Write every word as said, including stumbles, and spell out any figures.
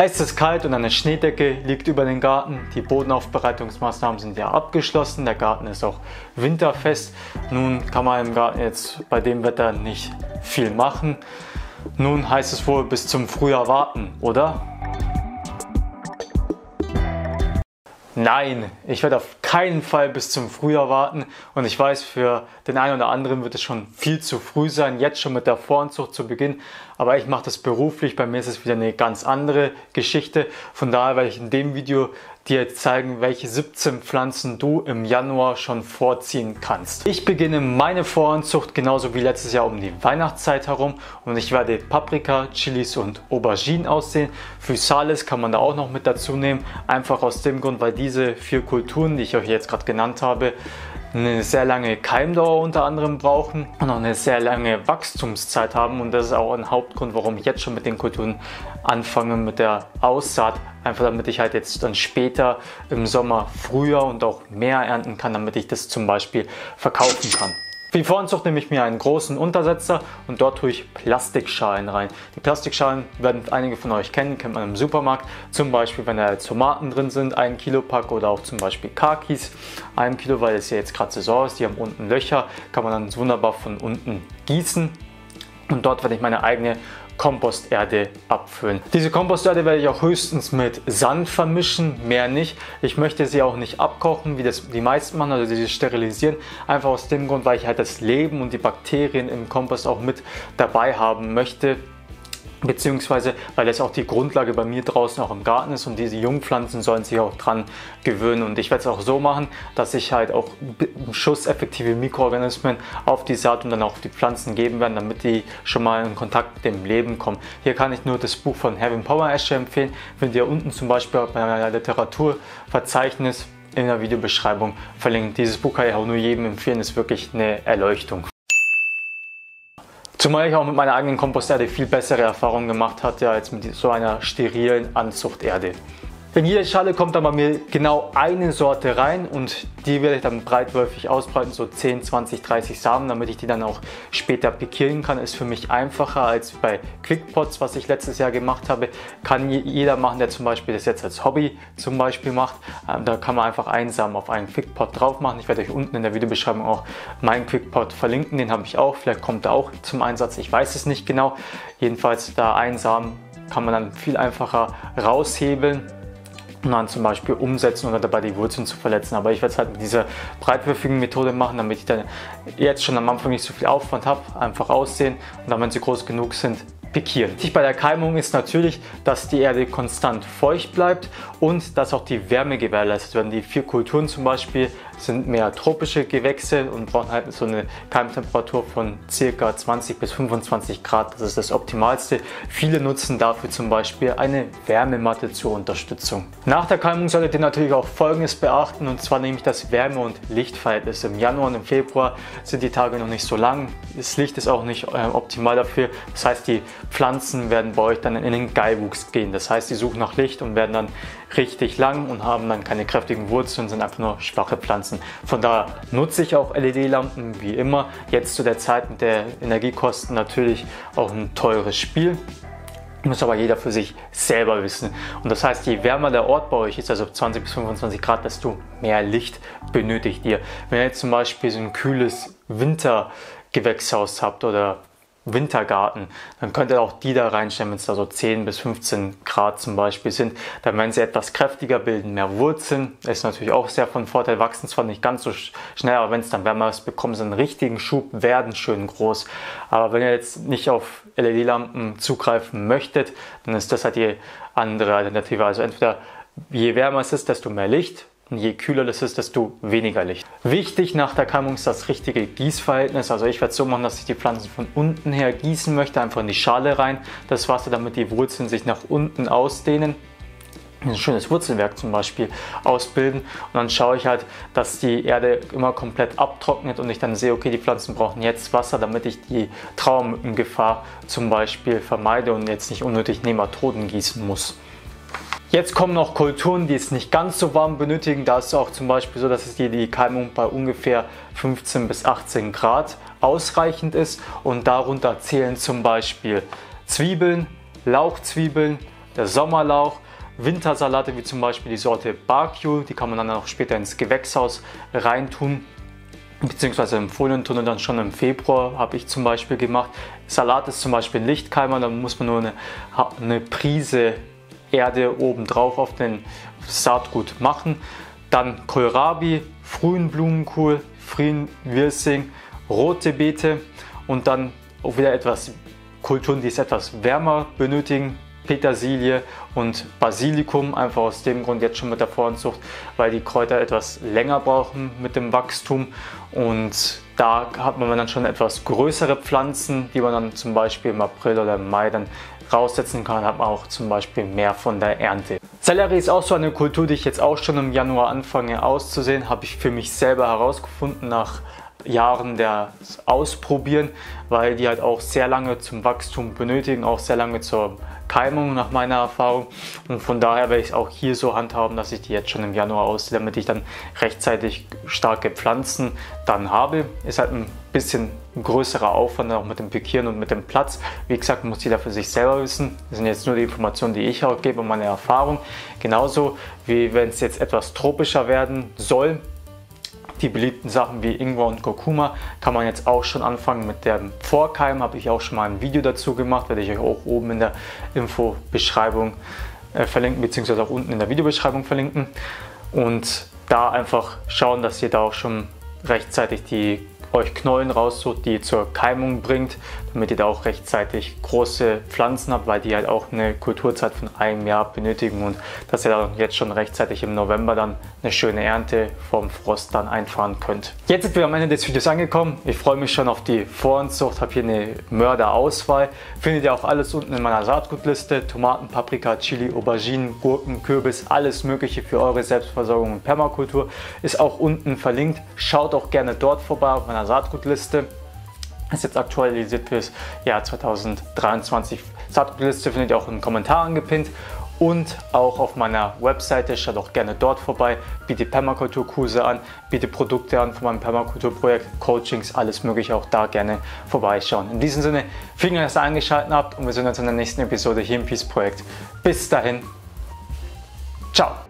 Es ist kalt und eine Schneedecke liegt über den Garten. Die Bodenaufbereitungsmaßnahmen sind ja abgeschlossen. Der Garten ist auch winterfest. Nun kann man im Garten jetzt bei dem Wetter nicht viel machen. Nun heißt es wohl bis zum Frühjahr warten, oder? Nein, ich werde auf keinen Fall bis zum Frühjahr warten und ich weiß, für den einen oder anderen wird es schon viel zu früh sein, jetzt schon mit der Voranzucht zu beginnen, aber ich mache das beruflich, bei mir ist es wieder eine ganz andere Geschichte, von daher werde ich in dem Video dir zeigen, welche siebzehn Pflanzen du im Januar schon vorziehen kannst. Ich beginne meine Voranzucht genauso wie letztes Jahr um die Weihnachtszeit herum und ich werde Paprika, Chilis und Auberginen aussehen. Physalis kann man da auch noch mit dazu nehmen, einfach aus dem Grund, weil diese vier Kulturen, die ich euch jetzt gerade genannt habe, eine sehr lange Keimdauer unter anderem brauchen und auch eine sehr lange Wachstumszeit haben und das ist auch ein Hauptgrund, warum ich jetzt schon mit den Kulturen anfange mit der Aussaat, einfach damit ich halt jetzt dann später im Sommer früher und auch mehr ernten kann, damit ich das zum Beispiel verkaufen kann. Für die Voranzucht nehme ich mir einen großen Untersetzer und dort tue ich Plastikschalen rein. Die Plastikschalen werden einige von euch kennen, kennt man im Supermarkt. Zum Beispiel, wenn da Tomaten drin sind, ein Kilo Pack oder auch zum Beispiel Kakis, ein Kilo, weil es ja jetzt gerade Saison ist, die haben unten Löcher, kann man dann wunderbar von unten gießen. Und dort werde ich meine eigene Komposterde abfüllen. Diese Komposterde werde ich auch höchstens mit Sand vermischen, mehr nicht. Ich möchte sie auch nicht abkochen, wie das die meisten machen, also sie sterilisieren. Einfach aus dem Grund, weil ich halt das Leben und die Bakterien im Kompost auch mit dabei haben möchte. Beziehungsweise, weil das auch die Grundlage bei mir draußen auch im Garten ist und diese Jungpflanzen sollen sich auch dran gewöhnen. Und ich werde es auch so machen, dass ich halt auch einen Schuss effektive Mikroorganismen auf die Saat und dann auch auf die Pflanzen geben werde, damit die schon mal in Kontakt mit dem Leben kommen. Hier kann ich nur das Buch von Herwin Power Asche empfehlen, findet ihr unten zum Beispiel bei meiner Literaturverzeichnis in der Videobeschreibung verlinkt. Dieses Buch kann ich auch nur jedem empfehlen, ist wirklich eine Erleuchtung. Zumal ich auch mit meiner eigenen Komposterde viel bessere Erfahrungen gemacht hatte als mit so einer sterilen Anzuchterde. In jeder Schale kommt dann bei mir genau eine Sorte rein und die werde ich dann breitwürfig ausbreiten, so zehn, zwanzig, dreißig Samen, damit ich die dann auch später pikieren kann. Ist für mich einfacher als bei Quickpots, was ich letztes Jahr gemacht habe. Kann jeder machen, der zum Beispiel das jetzt als Hobby zum Beispiel macht. Da kann man einfach einen Samen auf einen Quickpot drauf machen. Ich werde euch unten in der Videobeschreibung auch meinen Quickpot verlinken, den habe ich auch. Vielleicht kommt er auch zum Einsatz, ich weiß es nicht genau. Jedenfalls da einen Samen kann man dann viel einfacher raushebeln und dann zum Beispiel umsetzen oder dabei die Wurzeln zu verletzen. Aber ich werde es halt mit dieser breitwürfigen Methode machen, damit ich dann jetzt schon am Anfang nicht so viel Aufwand habe, einfach aussehen und dann, wenn sie groß genug sind, pikieren. Wichtig bei der Keimung ist natürlich, dass die Erde konstant feucht bleibt und dass auch die Wärme gewährleistet wird. Die vier Kulturen zum Beispiel sind mehr tropische Gewächse und brauchen halt so eine Keimtemperatur von ca. zwanzig bis fünfundzwanzig Grad. Das ist das Optimalste. Viele nutzen dafür zum Beispiel eine Wärmematte zur Unterstützung. Nach der Keimung solltet ihr natürlich auch Folgendes beachten, und zwar nämlich das Wärme- und Lichtverhältnis. Im Januar und im Februar sind die Tage noch nicht so lang. Das Licht ist auch nicht äh, optimal dafür. Das heißt, die Pflanzen werden bei euch dann in den Geilwuchs gehen. Das heißt, sie suchen nach Licht und werden dann richtig lang und haben dann keine kräftigen Wurzeln, sind einfach nur schwache Pflanzen. Von daher nutze ich auch L E D-Lampen wie immer. Jetzt zu der Zeit mit der Energiekosten natürlich auch ein teures Spiel. Muss aber jeder für sich selber wissen. Und das heißt, je wärmer der Ort bei euch ist, also zwanzig bis fünfundzwanzig Grad, desto mehr Licht benötigt ihr. Wenn ihr jetzt zum Beispiel so ein kühles Wintergewächshaus habt oder Wintergarten, dann könnt ihr auch die da reinstellen, wenn es da so zehn bis fünfzehn Grad zum Beispiel sind, dann werden sie etwas kräftiger bilden, mehr Wurzeln, ist natürlich auch sehr von Vorteil, wachsen zwar nicht ganz so schnell, aber wenn es dann wärmer ist, bekommen sie einen richtigen Schub, werden schön groß. Aber wenn ihr jetzt nicht auf L E D-Lampen zugreifen möchtet, dann ist das halt die andere Alternative, also entweder je wärmer es ist, desto mehr Licht, und je kühler das ist, desto weniger Licht. Wichtig nach der Keimung ist das richtige Gießverhältnis. Also ich werde es so machen, dass ich die Pflanzen von unten her gießen möchte, einfach in die Schale rein, das Wasser, damit die Wurzeln sich nach unten ausdehnen, ein schönes Wurzelwerk zum Beispiel ausbilden, und dann schaue ich halt, dass die Erde immer komplett abtrocknet und ich dann sehe, okay, die Pflanzen brauchen jetzt Wasser, damit ich die Trauermückengefahr zum Beispiel vermeide und jetzt nicht unnötig Nematoden gießen muss. Jetzt kommen noch Kulturen, die es nicht ganz so warm benötigen. Da ist es auch zum Beispiel so, dass es hier die Keimung bei ungefähr fünfzehn bis achtzehn Grad ausreichend ist. Und darunter zählen zum Beispiel Zwiebeln, Lauchzwiebeln, der Sommerlauch, Wintersalate wie zum Beispiel die Sorte Barbecue, die kann man dann auch später ins Gewächshaus reintun, beziehungsweise im Folientunnel dann schon im Februar, habe ich zum Beispiel gemacht. Salat ist zum Beispiel ein Lichtkeimer, da muss man nur eine, eine Prise Erde obendrauf auf den Saatgut machen. Dann Kohlrabi, frühen Blumenkohl, frühen Wirsing, rote Beete und dann auch wieder etwas Kulturen, die es etwas wärmer benötigen. Petersilie und Basilikum, einfach aus dem Grund jetzt schon mit der Voranzucht, weil die Kräuter etwas länger brauchen mit dem Wachstum und da hat man dann schon etwas größere Pflanzen, die man dann zum Beispiel im April oder im Mai dann raussetzen kann, hat man auch zum Beispiel mehr von der Ernte. Sellerie ist auch so eine Kultur, die ich jetzt auch schon im Januar anfange auszusehen, habe ich für mich selber herausgefunden nach Jahren das Ausprobieren, weil die halt auch sehr lange zum Wachstum benötigen, auch sehr lange zur Keimung nach meiner Erfahrung und von daher werde ich es auch hier so handhaben, dass ich die jetzt schon im Januar aussehe, damit ich dann rechtzeitig starke Pflanzen dann habe. Ist halt ein bisschen größerer Aufwand auch mit dem Pikieren und mit dem Platz. Wie gesagt, muss jeder für sich selber wissen. Das sind jetzt nur die Informationen, die ich auch gebe und meine Erfahrung. Genauso wie wenn es jetzt etwas tropischer werden soll. Die beliebten Sachen wie Ingwer und Kurkuma kann man jetzt auch schon anfangen mit dem Vorkeimen. Habe ich auch schon mal ein Video dazu gemacht, werde ich euch auch oben in der Infobeschreibung äh, verlinken, beziehungsweise auch unten in der Videobeschreibung verlinken. Und da einfach schauen, dass ihr da auch schon rechtzeitig die euch Knollen raussucht, die ihr zur Keimung bringt, damit ihr da auch rechtzeitig große Pflanzen habt, weil die halt auch eine Kulturzeit von einem Jahr benötigen und dass ihr da jetzt schon rechtzeitig im November dann eine schöne Ernte vom Frost dann einfahren könnt. Jetzt sind wir am Ende des Videos angekommen. Ich freue mich schon auf die Voranzucht, habe hier eine Mörderauswahl. Findet ihr auch alles unten in meiner Saatgutliste. Tomaten, Paprika, Chili, Auberginen, Gurken, Kürbis, alles mögliche für eure Selbstversorgung und Permakultur. Ist auch unten verlinkt. Schaut auch gerne dort vorbei auf meiner Saatgutliste. Ist jetzt aktualisiert fürs Jahr zweitausenddreiundzwanzig. Saatgutliste findet ihr auch in den Kommentaren gepinnt und auch auf meiner Webseite. Schaut auch gerne dort vorbei. Biete Permakulturkurse an, biete Produkte an von meinem Permakulturprojekt, Coachings, alles mögliche. Auch da gerne vorbeischauen. In diesem Sinne, vielen Dank, dass ihr eingeschaltet habt und wir sehen uns in der nächsten Episode hier im Peace Projekt. Bis dahin, ciao!